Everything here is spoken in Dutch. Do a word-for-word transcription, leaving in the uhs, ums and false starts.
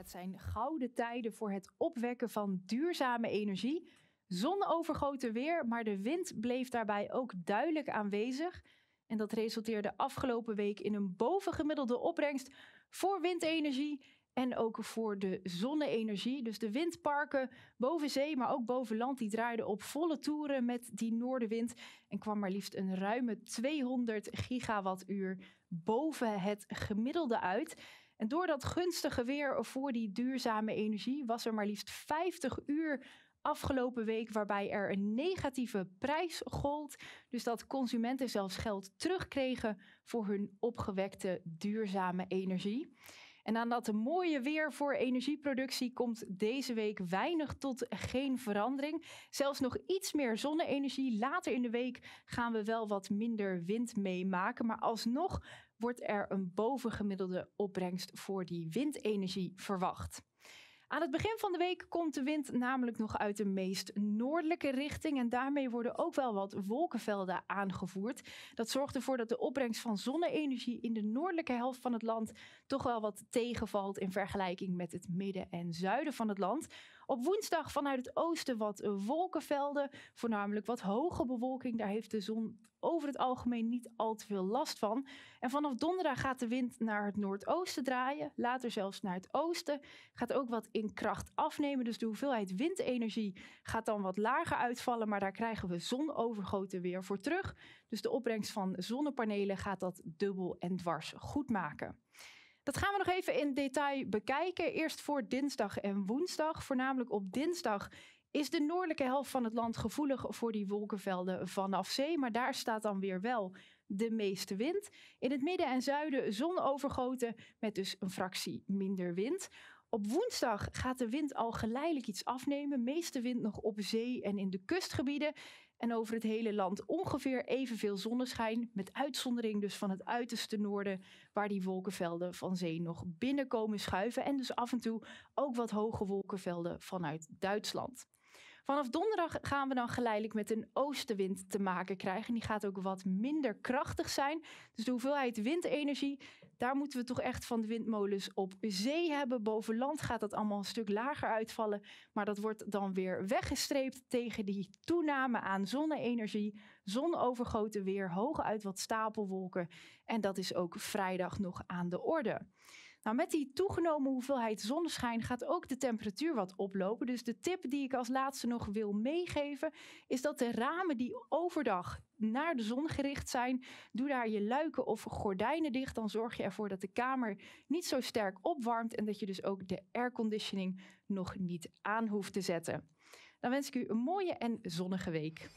Het zijn gouden tijden voor het opwekken van duurzame energie. Zon overgoten weer, maar de wind bleef daarbij ook duidelijk aanwezig. En dat resulteerde afgelopen week in een bovengemiddelde opbrengst voor windenergie en ook voor de zonne-energie. Dus de windparken boven zee, maar ook boven land, die draaiden op volle toeren met die noordenwind. En kwam maar liefst een ruime tweehonderd gigawattuur boven het gemiddelde uit. En door dat gunstige weer voor die duurzame energie was er maar liefst vijftig uur afgelopen week waarbij er een negatieve prijs gold. Dus dat consumenten zelfs geld terugkregen voor hun opgewekte duurzame energie. En aan dat mooie weer voor energieproductie komt deze week weinig tot geen verandering. Zelfs nog iets meer zonne-energie. Later in de week gaan we wel wat minder wind meemaken. Maar alsnog wordt er een bovengemiddelde opbrengst voor die windenergie verwacht. Aan het begin van de week komt de wind namelijk nog uit de meest noordelijke richting. En daarmee worden ook wel wat wolkenvelden aangevoerd. Dat zorgt ervoor dat de opbrengst van zonne-energie in de noordelijke helft van het land toch wel wat tegenvalt in vergelijking met het midden en zuiden van het land. Op woensdag vanuit het oosten wat wolkenvelden, voornamelijk wat hoge bewolking. Daar heeft de zon over het algemeen niet al te veel last van. En vanaf donderdag gaat de wind naar het noordoosten draaien, later zelfs naar het oosten. Gaat ook wat in kracht afnemen, dus de hoeveelheid windenergie gaat dan wat lager uitvallen, maar daar krijgen we zonovergoten weer voor terug. Dus de opbrengst van zonnepanelen gaat dat dubbel en dwars goed maken. Dat gaan we nog even in detail bekijken. Eerst voor dinsdag en woensdag. Voornamelijk op dinsdag is de noordelijke helft van het land gevoelig voor die wolkenvelden vanaf zee. Maar daar staat dan weer wel de meeste wind. In het midden en zuiden zonovergoten met dus een fractie minder wind. Op woensdag gaat de wind al geleidelijk iets afnemen. Meeste wind nog op zee en in de kustgebieden. En over het hele land ongeveer evenveel zonneschijn. Met uitzondering dus van het uiterste noorden. Waar die wolkenvelden van zee nog binnenkomen schuiven. En dus af en toe ook wat hoge wolkenvelden vanuit Duitsland. Vanaf donderdag gaan we dan geleidelijk met een oostenwind te maken krijgen. Die gaat ook wat minder krachtig zijn. Dus de hoeveelheid windenergie, daar moeten we toch echt van de windmolens op zee hebben. Boven land gaat dat allemaal een stuk lager uitvallen. Maar dat wordt dan weer weggestreept tegen die toename aan zonne-energie. Zonovergoten weer, hooguit wat stapelwolken. En dat is ook vrijdag nog aan de orde. Nou, met die toegenomen hoeveelheid zonneschijn gaat ook de temperatuur wat oplopen. Dus de tip die ik als laatste nog wil meegeven is dat de ramen die overdag naar de zon gericht zijn, doe daar je luiken of gordijnen dicht. Dan zorg je ervoor dat de kamer niet zo sterk opwarmt en dat je dus ook de airconditioning nog niet aan hoeft te zetten. Dan wens ik u een mooie en zonnige week.